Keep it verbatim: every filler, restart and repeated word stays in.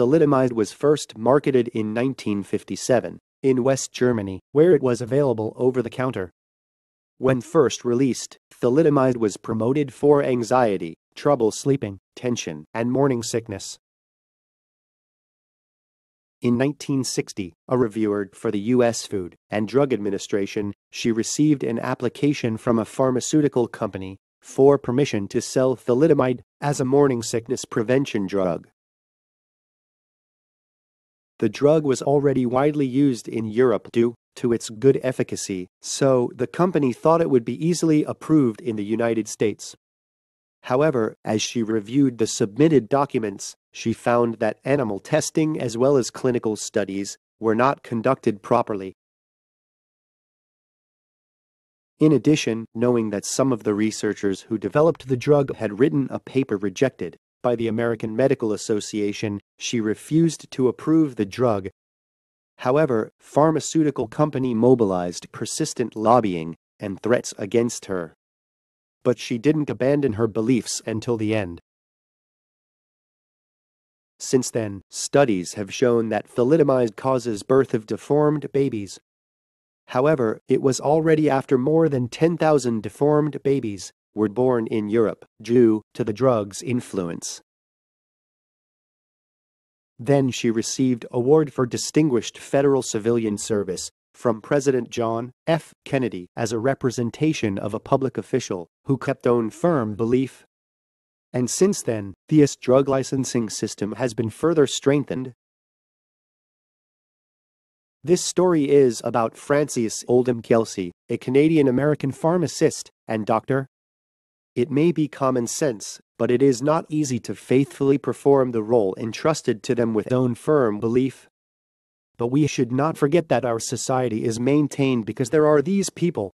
Thalidomide was first marketed in nineteen fifty-seven in West Germany, where it was available over the counter. When first released, thalidomide was promoted for anxiety, trouble sleeping, tension, and morning sickness. In nineteen sixty, a reviewer for the U S Food and Drug Administration, she received an application from a pharmaceutical company for permission to sell thalidomide as a morning sickness prevention drug. The drug was already widely used in Europe due to its good efficacy, so the company thought it would be easily approved in the United States. However, as she reviewed the submitted documents, she found that animal testing as well as clinical studies were not conducted properly. In addition, knowing that some of the researchers who developed the drug had written a paper rejected by the American Medical Association, she refused to approve the drug. However, pharmaceutical company mobilized persistent lobbying and threats against her. But she didn't abandon her beliefs until the end. Since then, studies have shown that thalidomide causes birth of deformed babies. However, it was already after more than ten thousand deformed babies were born in Europe due to the drug's influence. Then she received an Award for Distinguished Federal Civilian Service from President John F Kennedy as a representation of a public official who kept on firm belief. And since then, the U S drug licensing system has been further strengthened. This story is about Frances Oldham Kelsey, a Canadian-American pharmacist and doctor. It may be common sense, but it is not easy to faithfully perform the role entrusted to them with own firm belief. But we should not forget that our society is maintained because there are these people